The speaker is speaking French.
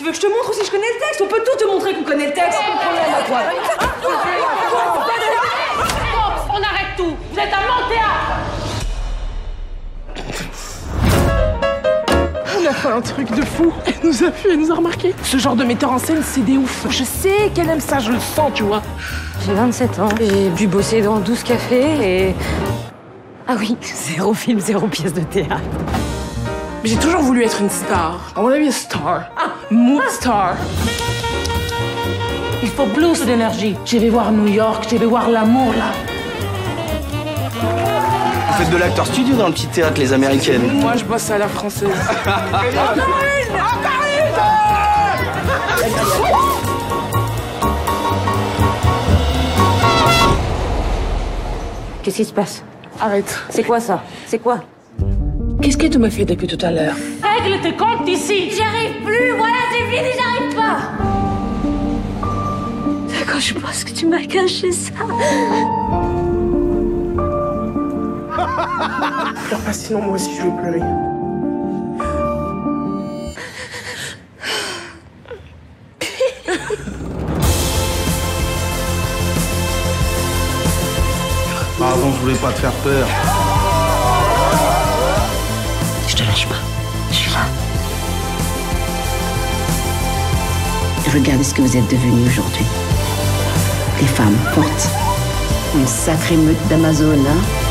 Tu veux que je te montre si je connais le texte? On peut tout te montrer qu'on connaît le texte. Pas de problème à toi. On arrête tout. Vous êtes un menteur. On a fait un truc de fou. Elle nous a vu, elle nous a remarqué. Ce genre de metteur en scène, c'est des oufs. Je sais qu'elle aime ça, je le sens, tu vois. J'ai 27 ans. J'ai dû bosser dans 12 cafés et... Ah oui, 0 film, 0 pièce de théâtre. J'ai toujours voulu être une star. I wanna be a star. Ah, mood star. Il faut plus d'énergie. Je vais voir New York, je vais voir l'amour, là. Vous faites de l'acteur studio dans le petit théâtre, les Américaines. Moi, je bosse à la française. Encore une Qu'est-ce qui se passe? Arrête. C'est quoi, ça? C'est quoi? Qu'est-ce que tu m'as fait depuis tout à l'heure? Règle tes comptes ici! J'y arrive plus! Voilà, c'est fini, j'y arrive pas! D'accord, je pense que tu m'as caché ça. Pleure pas, sinon moi aussi je vais pleurer. Pardon, je voulais pas te faire peur. Je te lâche pas. Je suis là. Regardez ce que vous êtes devenus aujourd'hui. Des femmes fortes. Une sacrée meute d'Amazone, hein.